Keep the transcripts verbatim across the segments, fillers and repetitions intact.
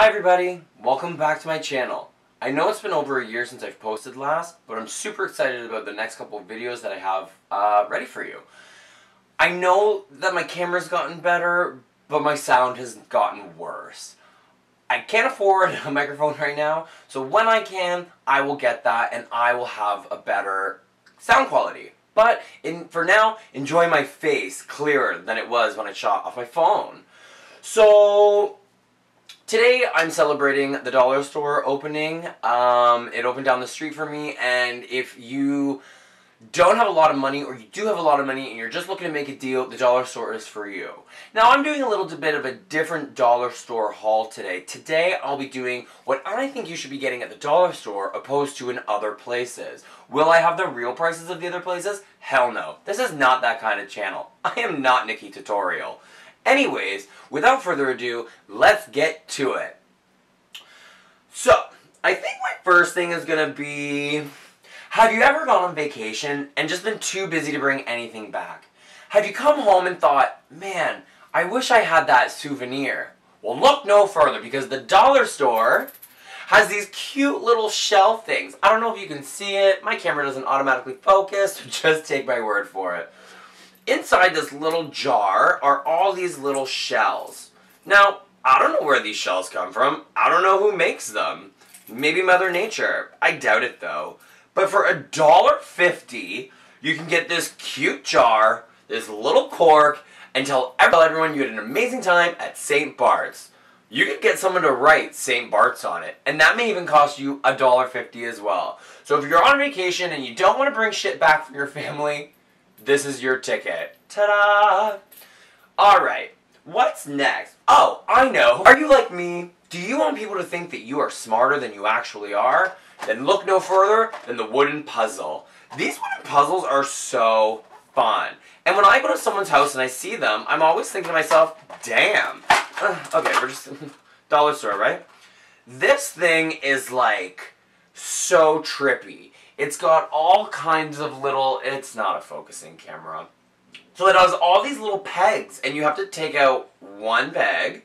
Hi everybody, welcome back to my channel. I know it's been over a year since I've posted last, but I'm super excited about the next couple of videos that I have uh, ready for you. I know that my camera's gotten better, but my sound has gotten worse. I can't afford a microphone right now, so when I can, I will get that and I will have a better sound quality. But in, for now, enjoy my face clearer than it was when I shot off my phone. So today, I'm celebrating the dollar store opening. Um, it opened down the street for me, and if you don't have a lot of money, or you do have a lot of money, and you're just looking to make a deal, the dollar store is for you. Now, I'm doing a little bit of a different dollar store haul today. Today, I'll be doing what I think you should be getting at the dollar store, opposed to in other places. Will I have the real prices of the other places? Hell no. This is not that kind of channel. I am not Nikki Tutorial. Anyways, without further ado, let's get to it. So, I think my first thing is going to be, have you ever gone on vacation and just been too busy to bring anything back? Have you come home and thought, man, I wish I had that souvenir? Well, look no further, because the dollar store has these cute little shell things. I don't know if you can see it. My camera doesn't automatically focus, so just take my word for it. Inside this little jar are all these little shells. Now, I don't know where these shells come from. I don't know who makes them. Maybe Mother Nature. I doubt it, though. But for a dollar fifty, you can get this cute jar, this little cork, and tell everyone you had an amazing time at Saint Bart's. You could get someone to write Saint Bart's on it, and that may even cost you a dollar fifty as well. So if you're on vacation and you don't want to bring shit back from your family, this is your ticket. Ta-da! Alright, what's next? Oh, I know! Are you like me? Do you want people to think that you are smarter than you actually are? Then look no further than the wooden puzzle. These wooden puzzles are so fun. And when I go to someone's house and I see them, I'm always thinking to myself, damn. Uh, okay, we're just dollar store, right? This thing is like so trippy. It's got all kinds of little, it's not a focusing camera. So it has all these little pegs, and you have to take out one peg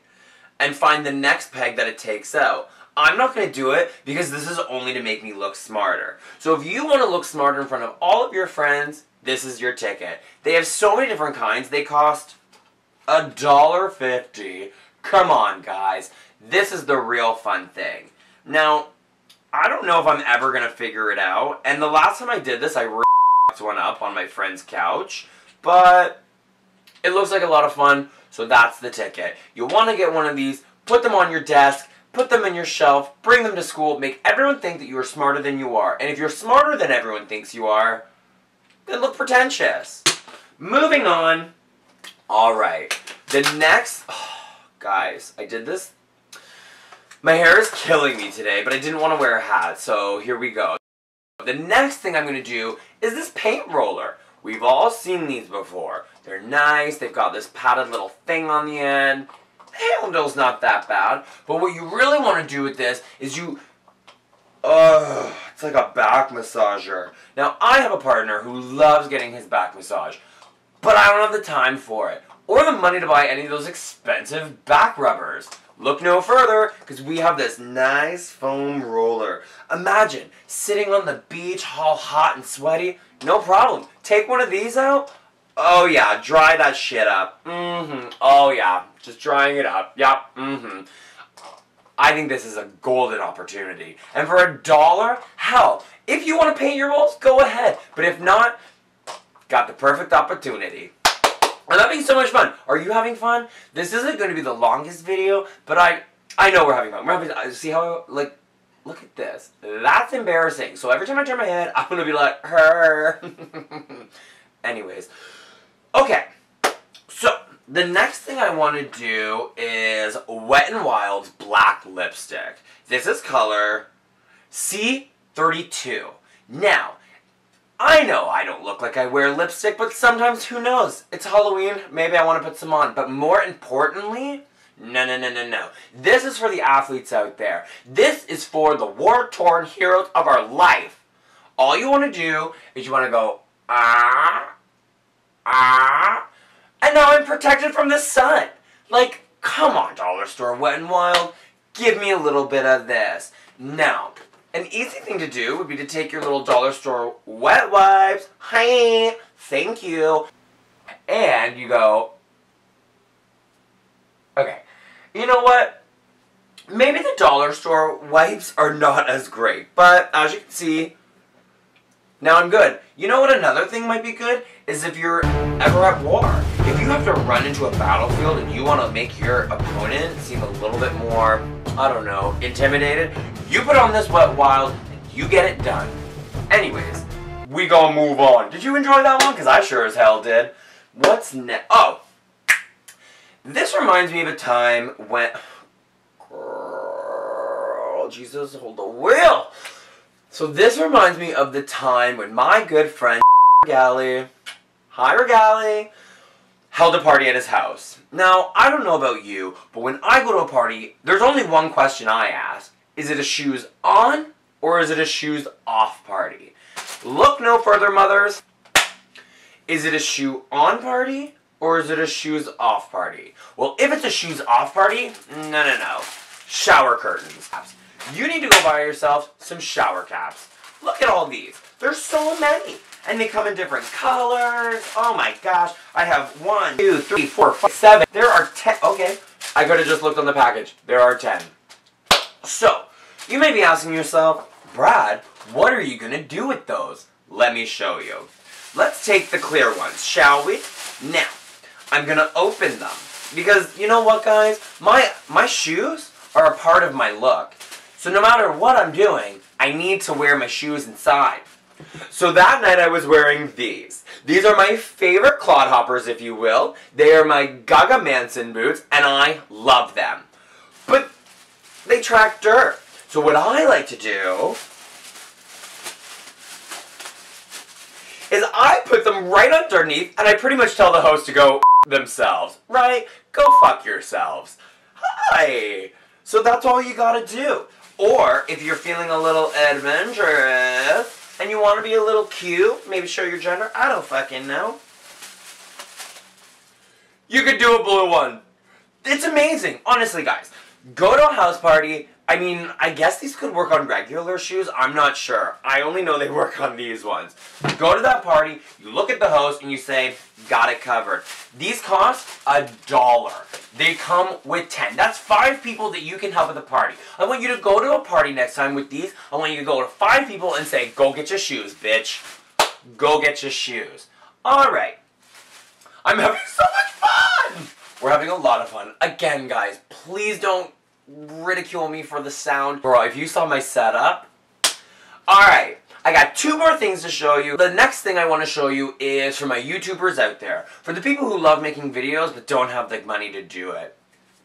and find the next peg that it takes out. I'm not going to do it because this is only to make me look smarter. So if you want to look smarter in front of all of your friends, this is your ticket. They have so many different kinds. They cost a dollar fifty. Come on, guys. This is the real fun thing. Now, I don't know if I'm ever going to figure it out, and the last time I did this, I really f***ed one up on my friend's couch, but it looks like a lot of fun, so that's the ticket. You want to get one of these, put them on your desk, put them in your shelf, bring them to school, make everyone think that you are smarter than you are, and if you're smarter than everyone thinks you are, then look pretentious. Moving on. Alright, the next, oh, guys, I did this. My hair is killing me today, but I didn't want to wear a hat, so here we go. The next thing I'm going to do is this paint roller. We've all seen these before. They're nice, they've got this padded little thing on the end. The handle's not that bad, but what you really want to do with this is you... Ugh, it's like a back massager. Now, I have a partner who loves getting his back massage, but I don't have the time for it, or the money to buy any of those expensive back rubbers. Look no further, because we have this nice foam roller. Imagine sitting on the beach all hot and sweaty. No problem. Take one of these out. Oh yeah, dry that shit up. Mm-hmm. Oh yeah, just drying it up. Yep. Mm-hmm. I think this is a golden opportunity. And for a dollar, hell, if you want to paint your walls, go ahead. But if not, got the perfect opportunity. I'm having so much fun. Are you having fun? This isn't going to be the longest video, but I I know we're having fun. We're having, see how, like, look at this. That's embarrassing. So every time I turn my head, I'm going to be like, her. Anyways. Okay. So, the next thing I want to do is Wet n' Wild's black lipstick. This is color C thirty-two. Now, I know I don't look like I wear lipstick, but sometimes, who knows? It's Halloween, maybe I want to put some on. But more importantly, no, no, no, no, no. This is for the athletes out there. This is for the war-torn heroes of our life. All you want to do is you want to go, ah, ah, and now I'm protected from the sun. Like, come on, dollar store, Wet n' Wild. give me a little bit of this. Now, an easy thing to do would be to take your little dollar store wet wipes, hi, thank you, and you go, okay, you know what? Maybe the dollar store wipes are not as great, but as you can see, now I'm good. You know what another thing might be good? Is if you're ever at war. If you have to run into a battlefield and you want to make your opponent seem a little bit more, I don't know, intimidated, you put on this Wet n' Wild and you get it done. Anyways, we gonna move on. Did you enjoy that one? Because I sure as hell did. What's next? Oh! This reminds me of a time when... Girl, Jesus, hold the wheel! So this reminds me of the time when my good friend Regali, hi Regali, held a party at his house. Now, I don't know about you, but when I go to a party, there's only one question I ask. Is it a shoes on or is it a shoes off party? Look no further, mothers. Is it a shoe on party or is it a shoes off party? Well, if it's a shoes off party, no, no, no. Shower curtains. You need to go buy yourself some shower caps. Look at all these. There's so many. And they come in different colors. Oh my gosh. I have one, two, three, four, five, seven. There are ten. Okay. I could have just looked on the package. There are ten. So, you may be asking yourself, Brad, what are you going to do with those? Let me show you. Let's take the clear ones, shall we? Now, I'm going to open them. Because, you know what, guys? My, my shoes are a part of my look. So no matter what I'm doing, I need to wear my shoes inside. So that night I was wearing these. These are my favorite clodhoppers, if you will. They are my Gaga Manson boots, and I love them. But they track dirt. So what I like to do is I put them right underneath, and I pretty much tell the host to go themselves, right? Go fuck yourselves. Hi. So that's all you gotta do. Or, if you're feeling a little adventurous, and you want to be a little cute, maybe show your gender, I don't fucking know. You could do a blue one. It's amazing. Honestly, guys, go to a house party. I mean, I guess these could work on regular shoes. I'm not sure. I only know they work on these ones. Go to that party, you look at the host, and you say, got it covered. These cost a dollar. They come with ten. That's five people that you can help at the party. I want you to go to a party next time with these. I want you to go to five people and say, go get your shoes, bitch. Go get your shoes. All right. I'm having so much fun. We're having a lot of fun. Again, guys, please don't ridicule me for the sound. Bro, if you saw my setup. Alright, I got two more things to show you. The next thing I want to show you is for my YouTubers out there. For the people who love making videos but don't have the money to do it.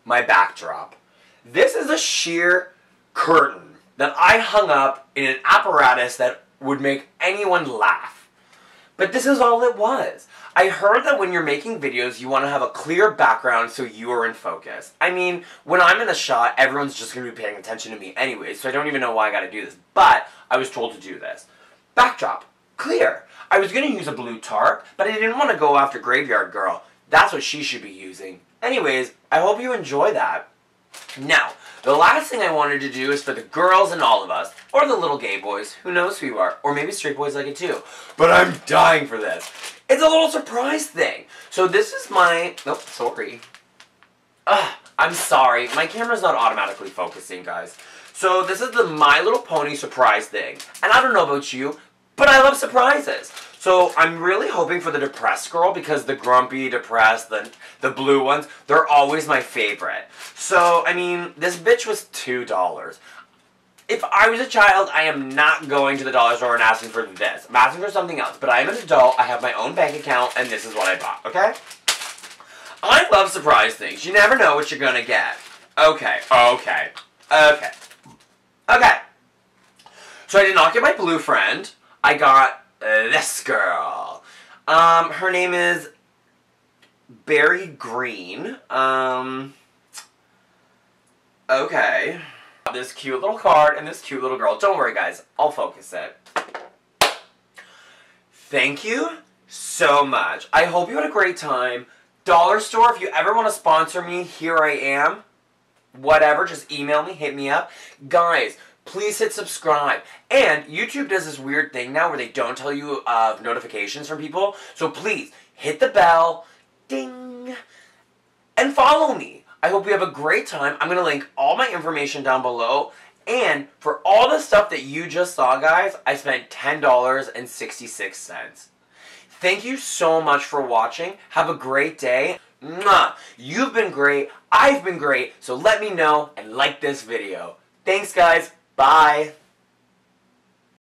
My backdrop. This is a sheer curtain that I hung up in an apparatus that would make anyone laugh. But this is all it was. I heard that when you're making videos, you want to have a clear background so you are in focus. I mean, when I'm in the shot, everyone's just going to be paying attention to me anyway, so I don't even know why I got to do this. But I was told to do this. Backdrop. Clear. I was going to use a blue tarp, but I didn't want to go after Graveyard Girl. That's what she should be using. Anyways, I hope you enjoy that. Now, the last thing I wanted to do is for the girls and all of us, or the little gay boys, who knows who you are, or maybe straight boys like it too. But I'm dying for this. It's a little surprise thing. So this is my... Oh, sorry. Ugh, I'm sorry. My camera's not automatically focusing, guys. So this is the My Little Pony surprise thing. And I don't know about you, but I love surprises. So I'm really hoping for the depressed girl because the grumpy, depressed, the, the blue ones, they're always my favorite. So, I mean, this bitch was two dollars. If I was a child, I am not going to the dollar store and asking for this. I'm asking for something else. But I am an adult, I have my own bank account, and this is what I bought, okay? I love surprise things. You never know what you're gonna get. Okay, okay, okay, okay. So I did not get my blue friend. I got uh, this girl. Um, her name is Barry Green. Um, okay. This cute little card and this cute little girl. Don't worry, guys. I'll focus it. Thank you so much. I hope you had a great time. Dollar store, if you ever want to sponsor me, here I am. whatever, just email me, hit me up. Guys, please hit subscribe. And YouTube does this weird thing now where they don't tell you of notifications from people. So please, hit the bell, ding, and follow me. I hope you have a great time. I'm going to link all my information down below. And for all the stuff that you just saw, guys, I spent ten dollars and sixty-six cents. Thank you so much for watching. Have a great day. Mwah. You've been great. I've been great. So let me know and like this video. Thanks, guys. Bye.